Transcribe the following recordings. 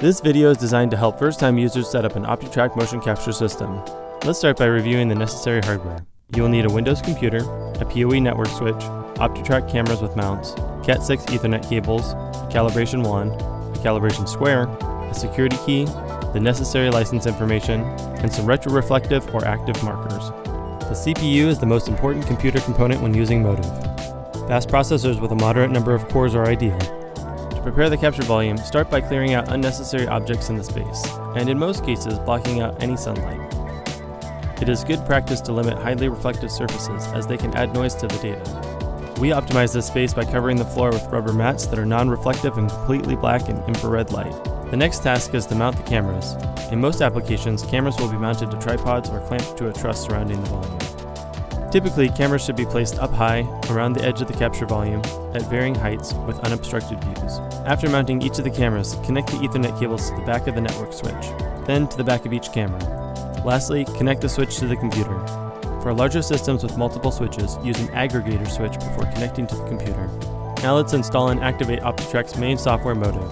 This video is designed to help first-time users set up an OptiTrack motion capture system. Let's start by reviewing the necessary hardware. You will need a Windows computer, a PoE network switch, OptiTrack cameras with mounts, CAT6 Ethernet cables, a calibration wand, a calibration square, a security key, the necessary license information, and some retroreflective or active markers. The CPU is the most important computer component when using Motive. Fast processors with a moderate number of cores are ideal. To prepare the capture volume, start by clearing out unnecessary objects in the space, and in most cases, blocking out any sunlight. It is good practice to limit highly reflective surfaces as they can add noise to the data. We optimize this space by covering the floor with rubber mats that are non-reflective and completely black in infrared light. The next task is to mount the cameras. In most applications, cameras will be mounted to tripods or clamped to a truss surrounding the volume. Typically, cameras should be placed up high, around the edge of the capture volume, at varying heights, with unobstructed views. After mounting each of the cameras, connect the Ethernet cables to the back of the network switch, then to the back of each camera. Lastly, connect the switch to the computer. For larger systems with multiple switches, use an aggregator switch before connecting to the computer. Now let's install and activate OptiTrack's main software, Motive.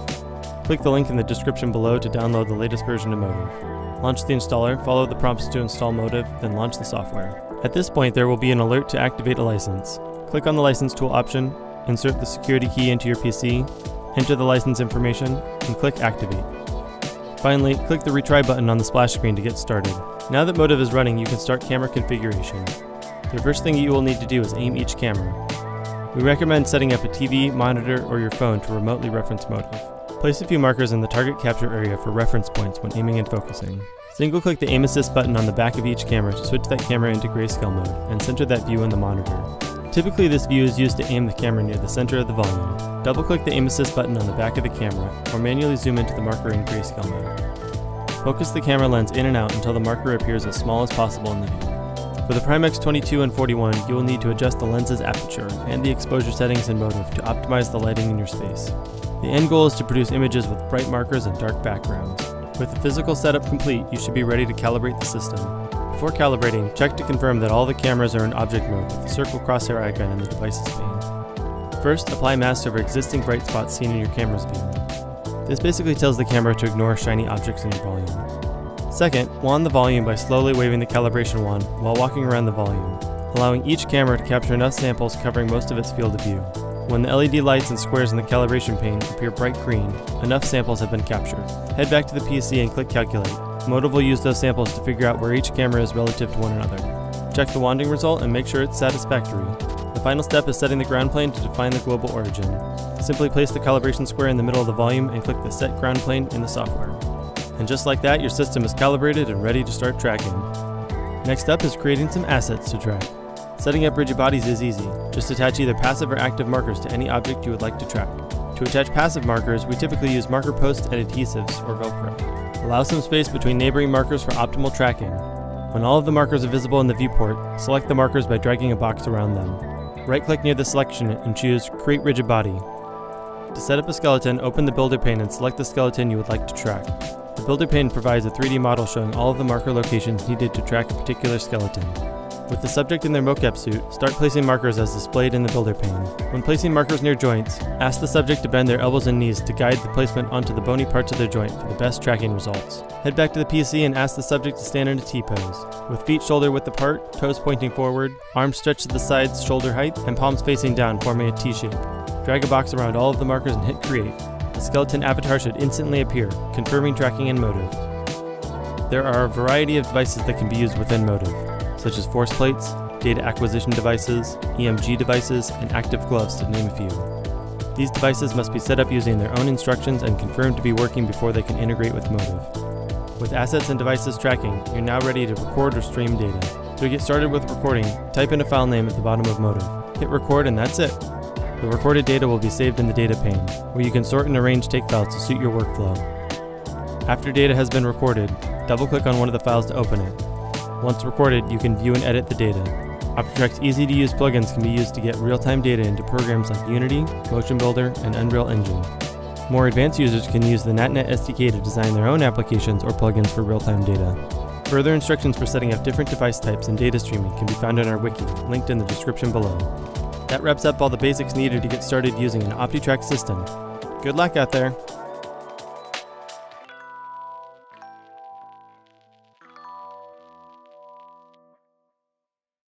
Click the link in the description below to download the latest version of Motive. Launch the installer, follow the prompts to install Motive, then launch the software. At this point, there will be an alert to activate a license. Click on the license tool option, insert the security key into your PC, enter the license information, and click Activate. Finally, click the retry button on the splash screen to get started. Now that Motive is running, you can start camera configuration. The first thing you will need to do is aim each camera. We recommend setting up a TV, monitor, or your phone to remotely reference Motive. Place a few markers in the target capture area for reference points when aiming and focusing. Single-click the aim assist button on the back of each camera to switch that camera into grayscale mode and center that view in the monitor. Typically, this view is used to aim the camera near the center of the volume. Double-click the aim assist button on the back of the camera, or manually zoom into the marker in grayscale mode. Focus the camera lens in and out until the marker appears as small as possible in the view. For the Prime X22 and 41, you will need to adjust the lens's aperture and the exposure settings in Motive to optimize the lighting in your space. The end goal is to produce images with bright markers and dark backgrounds. With the physical setup complete, you should be ready to calibrate the system. Before calibrating, check to confirm that all the cameras are in object mode with the circle crosshair icon in the devices pane. First, apply masks over existing bright spots seen in your camera's view. This basically tells the camera to ignore shiny objects in your volume. Second, wand the volume by slowly waving the calibration wand while walking around the volume, allowing each camera to capture enough samples covering most of its field of view. When the LED lights and squares in the calibration pane appear bright green, enough samples have been captured. Head back to the PC and click Calculate. Motive will use those samples to figure out where each camera is relative to one another. Check the wanding result and make sure it's satisfactory. The final step is setting the ground plane to define the global origin. Simply place the calibration square in the middle of the volume and click the Set Ground Plane in the software. And just like that, your system is calibrated and ready to start tracking. Next up is creating some assets to track. Setting up rigid bodies is easy. Just attach either passive or active markers to any object you would like to track. To attach passive markers, we typically use marker posts and adhesives or Velcro. Allow some space between neighboring markers for optimal tracking. When all of the markers are visible in the viewport, select the markers by dragging a box around them. Right-click near the selection and choose Create Rigid Body. To set up a skeleton, open the Builder pane and select the skeleton you would like to track. The Builder pane provides a 3D model showing all of the marker locations needed to track a particular skeleton. With the subject in their mocap suit, start placing markers as displayed in the Builder pane. When placing markers near joints, ask the subject to bend their elbows and knees to guide the placement onto the bony parts of their joint for the best tracking results. Head back to the PC and ask the subject to stand in a T-pose, with feet shoulder-width apart, toes pointing forward, arms stretched to the sides shoulder height, and palms facing down forming a T-shape. Drag a box around all of the markers and hit Create. The skeleton avatar should instantly appear, confirming tracking in Motive. There are a variety of devices that can be used within Motive, such as force plates, data acquisition devices, EMG devices, and active gloves, to name a few. These devices must be set up using their own instructions and confirmed to be working before they can integrate with Motive. With assets and devices tracking, you're now ready to record or stream data. To get started with recording, type in a file name at the bottom of Motive. Hit record and that's it. The recorded data will be saved in the data pane, where you can sort and arrange take files to suit your workflow. After data has been recorded, double-click on one of the files to open it. Once recorded, you can view and edit the data. OptiTrack's easy-to-use plugins can be used to get real-time data into programs like Unity, MotionBuilder, and Unreal Engine. More advanced users can use the NatNet SDK to design their own applications or plugins for real-time data. Further instructions for setting up different device types and data streaming can be found on our wiki, linked in the description below. That wraps up all the basics needed to get started using an OptiTrack system. Good luck out there!